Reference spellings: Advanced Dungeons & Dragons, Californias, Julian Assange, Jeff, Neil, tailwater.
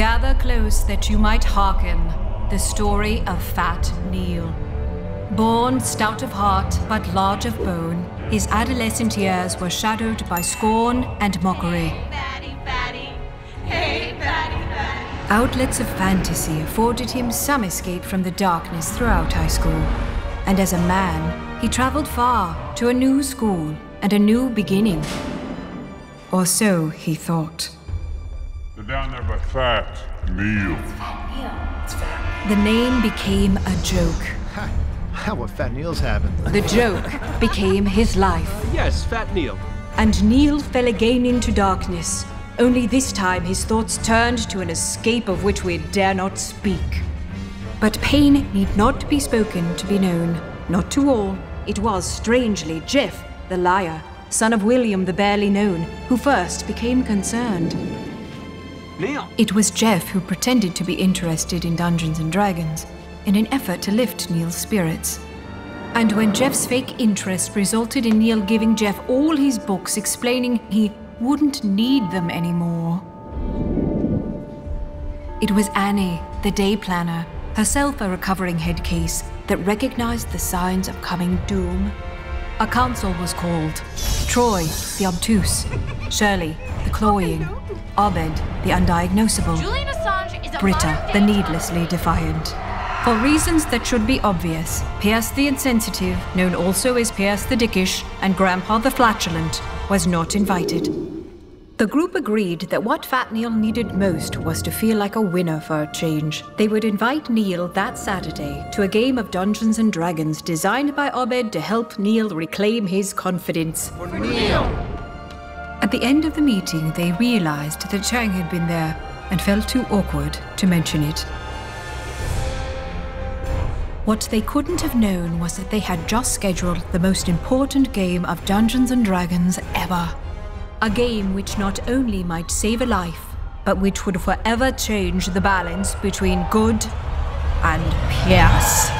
Gather close that you might hearken the story of Fat Neil. Born stout of heart but large of bone, his adolescent years were shadowed by scorn and mockery. Hey, baddie, baddie. Hey, baddie, baddie. Outlets of fantasy afforded him some escape from the darkness throughout high school. And as a man, he traveled far to a new school and a new beginning. Or so he thought. They're down there by Fat Neil. The name became a joke. How what Fat Neil's having. The joke became his life. Yes, Fat Neil. And Neil fell again into darkness. Only this time his thoughts turned to an escape of which we dare not speak. But pain need not be spoken to be known. Not to all. It was, strangely, Jeff, the liar, son of William the barely known, who first became concerned. Neil. It was Jeff who pretended to be interested in Dungeons and Dragons, in an effort to lift Neil's spirits. And when Jeff's fake interest resulted in Neil giving Jeff all his books, explaining he wouldn't need them anymore. It was Annie, the day planner, herself a recovering head case, that recognized the signs of coming doom. A council was called. Troy, the obtuse. Shirley, the cloying. Abed, the undiagnosable. Julian Assange is a Britta, the needlessly defiant. For reasons that should be obvious, Pierce the insensitive, known also as Pierce the dickish, and Grandpa the flatulent, was not invited. The group agreed that what Fat Neil needed most was to feel like a winner for a change. They would invite Neil that Saturday to a game of Dungeons and Dragons designed by Abed to help Neil reclaim his confidence. For Neil! At the end of the meeting, they realized that Chang had been there and felt too awkward to mention it. What they couldn't have known was that they had just scheduled the most important game of Dungeons and Dragons ever. A game which not only might save a life, but which would forever change the balance between good and Pierce.